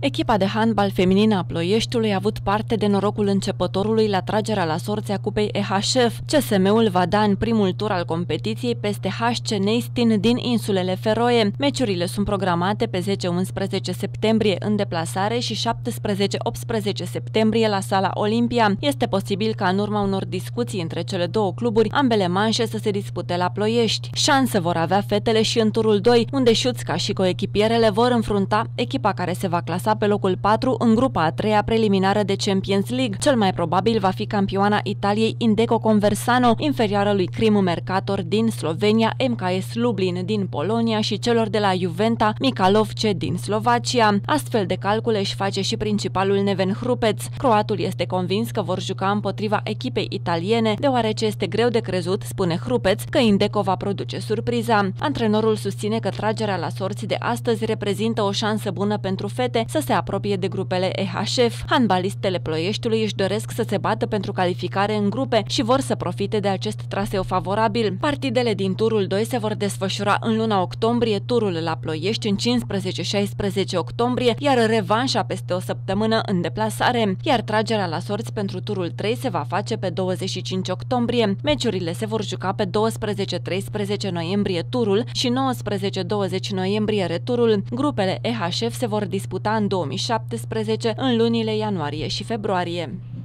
Echipa de handbal feminin a Ploieștiului a avut parte de norocul începătorului la tragerea la sorți a Cupei EHF. CSM-ul va da în primul tur al competiției peste HC Neistin din insulele Feroe. Meciurile sunt programate pe 10-11 septembrie în deplasare și 17-18 septembrie la sala Olimpia. Este posibil ca în urma unor discuții între cele două cluburi, ambele manșe să se dispute la Ploiești. Șanse vor avea fetele și în turul 2, unde Șuțca și coechipierele vor înfrunta echipa care se va clasa pe locul 4 în grupa a 3-a preliminară de Champions League. Cel mai probabil va fi campioana Italiei Indeco Conversano, inferioară lui Crimul Mercator din Slovenia, MKS Lublin din Polonia și celor de la Juventa, Mikalovce din Slovacia. Astfel de calcule își face și principalul Neven Hrupec. Croatul este convins că vor juca împotriva echipei italiene, deoarece este greu de crezut, spune Hrupec, că Indeco va produce surpriza. Antrenorul susține că tragerea la sorți de astăzi reprezintă o șansă bună pentru fete să se apropie de grupele EHF. Handbalistele Ploieștiului își doresc să se bată pentru calificare în grupe și vor să profite de acest traseu favorabil. Partidele din turul 2 se vor desfășura în luna octombrie, turul la Ploiești în 15-16 octombrie, iar revanșa peste o săptămână în deplasare, iar tragerea la sorți pentru turul 3 se va face pe 25 octombrie. Meciurile se vor juca pe 12-13 noiembrie turul și 19-20 noiembrie returul. Grupele EHF se vor disputa în 2017, în lunile ianuarie și februarie.